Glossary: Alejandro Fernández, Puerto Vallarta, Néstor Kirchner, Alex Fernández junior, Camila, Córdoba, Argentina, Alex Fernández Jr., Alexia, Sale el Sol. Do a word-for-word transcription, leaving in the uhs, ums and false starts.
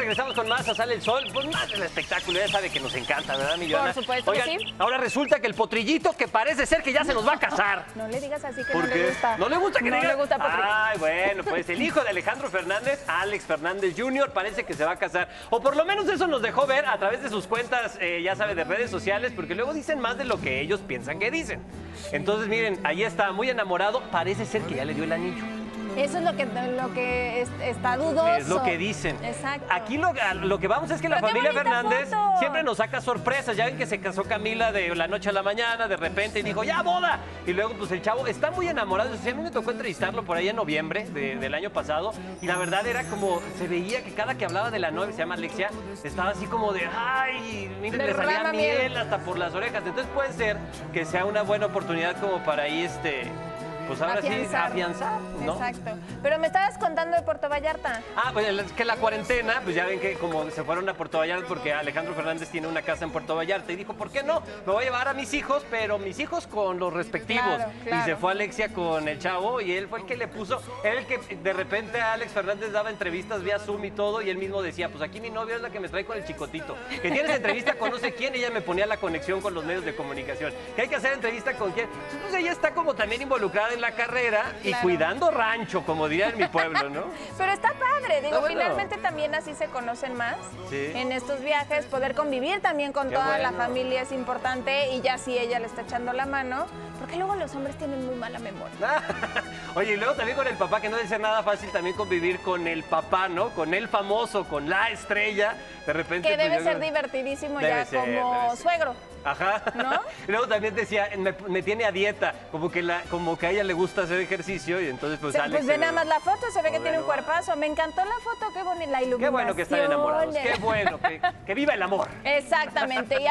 regresamos con más a Sale el Sol. Pues más del espectáculo, ya sabe que nos encanta, ¿verdad, Millona? Por supuesto. Oigan, que sí. Ahora resulta que el potrillito, que parece ser que ya se nos va a casar. No le digas así, que no qué? le gusta. ¿No le gusta que no diga? No le gusta potrillo. Ay, bueno, pues el hijo de Alejandro Fernández, Alex Fernández junior, parece que se va a casar. O por lo menos eso nos dejó ver a través de sus cuentas, eh, ya sabe, de redes sociales, porque luego dicen más de lo que ellos piensan que dicen. Entonces, miren, ahí está, muy enamorado, parece ser que ya le dio el anillo. Eso es lo que, lo que está dudoso. Es lo que dicen. Exacto. Aquí lo, lo que vamos es que Pero la familia Fernández foto. siempre nos saca sorpresas. Ya ven que se casó Camila de la noche a la mañana, de repente, y dijo, ¡ya, boda! Y luego, pues, el chavo está muy enamorado. O sea, a mí me tocó entrevistarlo por ahí en noviembre de, del año pasado. Y la verdad era como, se veía que cada que hablaba de la novia, se llama Alexia, estaba así como de, ¡ay! Miren, le salía miel, miel hasta por las orejas. Entonces, puede ser que sea una buena oportunidad como para ahí, este... Pues ahora afianzar. sí, afianzar, ¿no? Exacto. Pero me estabas contando de Puerto Vallarta. Ah, pues es que la cuarentena, pues ya ven que como se fueron a Puerto Vallarta, porque Alejandro Fernández tiene una casa en Puerto Vallarta, y dijo, ¿por qué no? Me voy a llevar a mis hijos, pero mis hijos con los respectivos. Claro, claro. Y se fue Alexia con el chavo, y él fue el que le puso, él el que de repente a Alex Fernández daba entrevistas vía Zoom y todo, y él mismo decía, pues aquí mi novia es la que me trae con el chicotito. Que tienes entrevista con no sé quién, ella me ponía la conexión con los medios de comunicación. Que hay que hacer entrevista con quién. Entonces ella está como también involucrada en la carrera y claro. cuidando rancho, como diría en mi pueblo, ¿no? Pero está padre, digo, no, bueno. finalmente también así se conocen más. Sí. En estos viajes, poder convivir también con Qué toda bueno. la familia es importante, y ya si ella le está echando la mano, porque luego los hombres tienen muy mala memoria. Oye, y luego también con el papá, que no debe ser nada fácil también convivir con el papá, ¿no? Con el famoso, con la estrella, de repente... Que debe pues, ser yo... divertidísimo debe ya ser, como suegro. Ajá. ¿No? Luego también decía, me, me tiene a dieta, como que, la, como que a ella le gusta hacer ejercicio, y entonces pues sale. Pues ve nada más la foto, se ve que tiene un cuerpazo. Me encantó la foto, qué bonita la iluminación. Qué bueno que están enamorados, qué bueno, que, que viva el amor. Exactamente. Y